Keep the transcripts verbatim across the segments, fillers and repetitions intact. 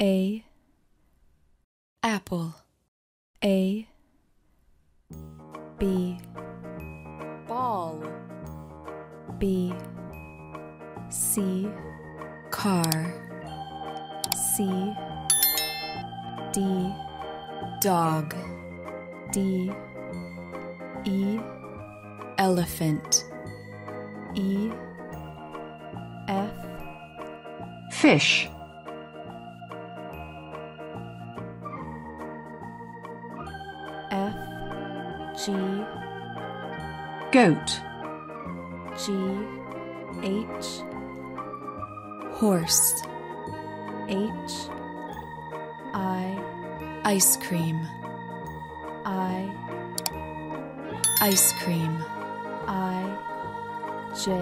A apple. A B ball. B C car. C D dog. D E elephant. E F fish. F G goat. G H horse. H I ice cream. I ice cream. I J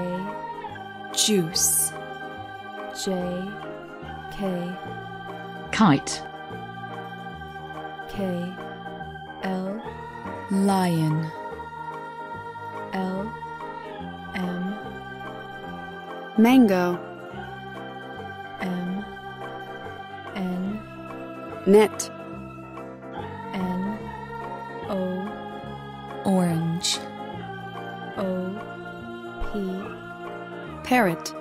juice. J K kite. K L lion. L M mango. M N net. N O orange. O P parrot.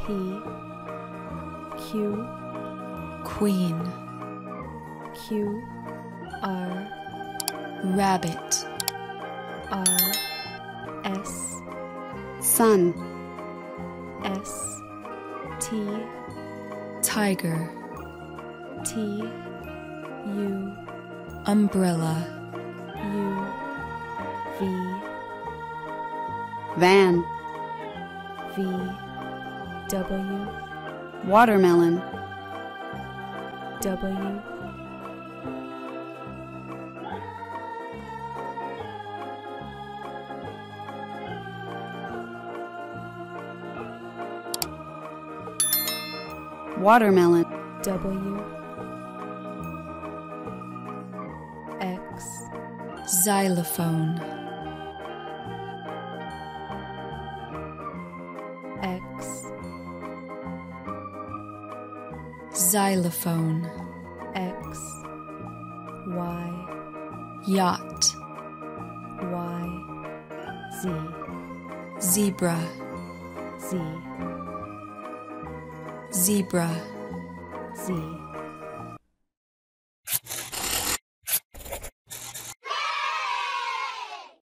P Q queen. Q R rabbit. R S sun. S T tiger. T U umbrella. U V van. V W watermelon. W watermelon. W X xylophone. X xylophone. X Y yacht. Y Z zebra. Z zebra. Z